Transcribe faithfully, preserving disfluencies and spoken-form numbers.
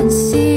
and see.